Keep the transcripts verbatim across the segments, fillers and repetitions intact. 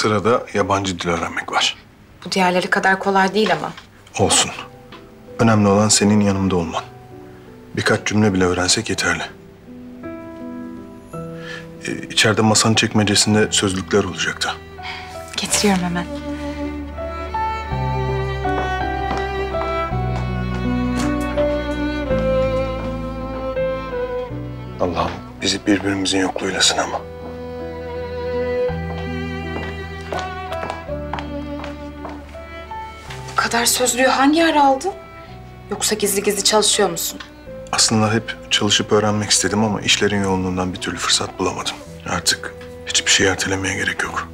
Sırada yabancı dil öğrenmek var. Bu diğerleri kadar kolay değil ama. Olsun. Önemli olan senin yanımda olman. Birkaç cümle bile öğrensek yeterli. Ee, içeride masanın çekmecesinde sözlükler olacaktı. Getiriyorum hemen. Allah'ım bizi birbirimizin yokluğuyla sınama. Bu kadar sözlüğü hangi ara aldın? Yoksa gizli gizli çalışıyor musun? Aslında hep çalışıp öğrenmek istedim ama işlerin yoğunluğundan bir türlü fırsat bulamadım. Artık hiçbir şey ertelemeye gerek yok.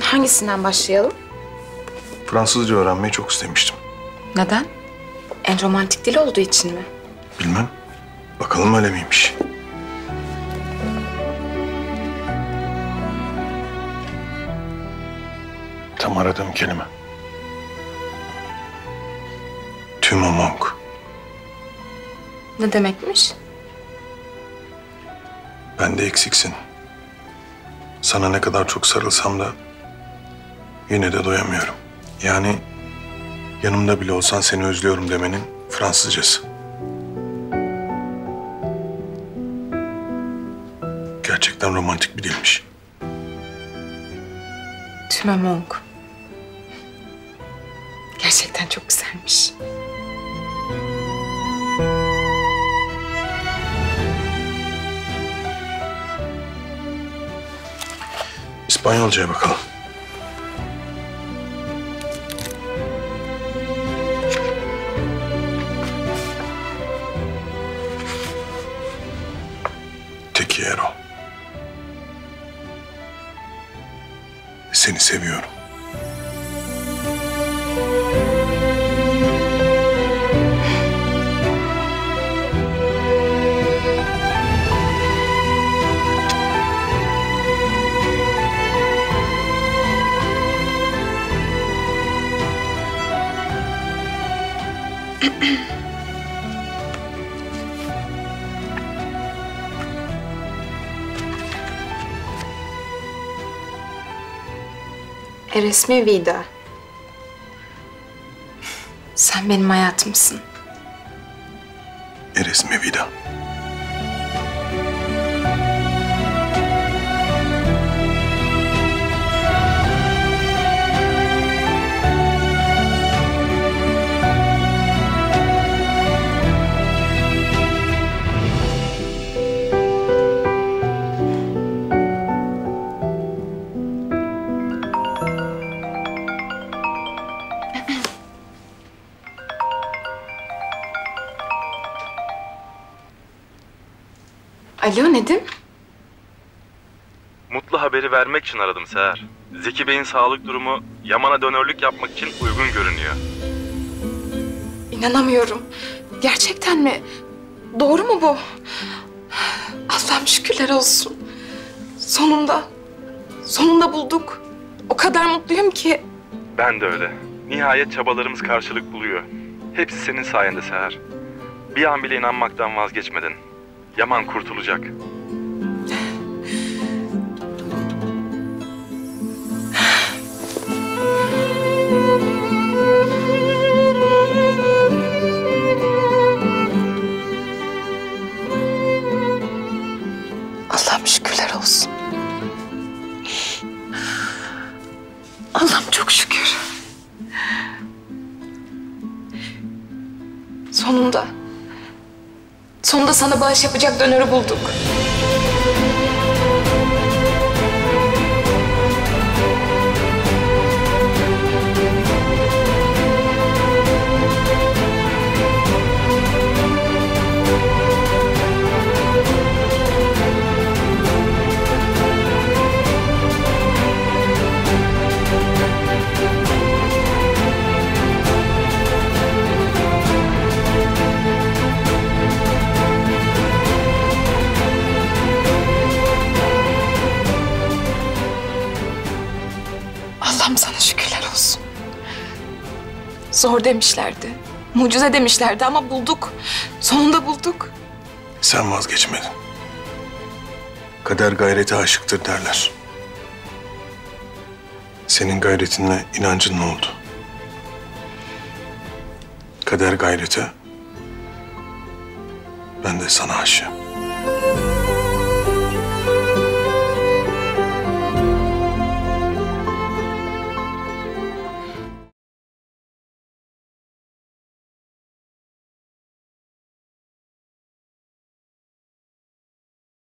Hangisinden başlayalım? Fransızca öğrenmeyi çok istemiştim. Neden? En romantik dil olduğu için mi? Bilmem. Bakalım öyle miymiş? Tam aradığım kelime. Tümomonk. Ne demekmiş? Ben de eksiksin. Sana ne kadar çok sarılsam da yine de doyamıyorum. Yani yanımda bile olsan seni özlüyorum demenin Fransızcası. Gerçekten romantik bir dilmiş. Tümomonk. Gerçekten çok güzelmiş. İspanyolcaya bakalım. Te quiero. Seni seviyorum. Eres mi vida? Sen benim hayatımsın. Eres mi vida? Alo Nedim? Mutlu haberi vermek için aradım Seher. Zeki Bey'in sağlık durumu Yaman'a dönörlük yapmak için uygun görünüyor. İnanamıyorum. Gerçekten mi? Doğru mu bu? Allah'ım şükürler olsun. Sonunda, sonunda bulduk. O kadar mutluyum ki. Ben de öyle. Nihayet çabalarımız karşılık buluyor. Hepsi senin sayende Seher. Bir an bile inanmaktan vazgeçmedin. Yaman kurtulacak. Allah'ım şükürler olsun. Allah'ım çok şükür. Sonunda. Sonunda sana bağış yapacak döneri bulduk. Zor demişlerdi, mucize demişlerdi ama bulduk. Sonunda bulduk. Sen vazgeçmedin. kader gayrete aşıktır derler. Senin gayretinle inancın ne oldu? Kader gayrete, ben de sana aşığım.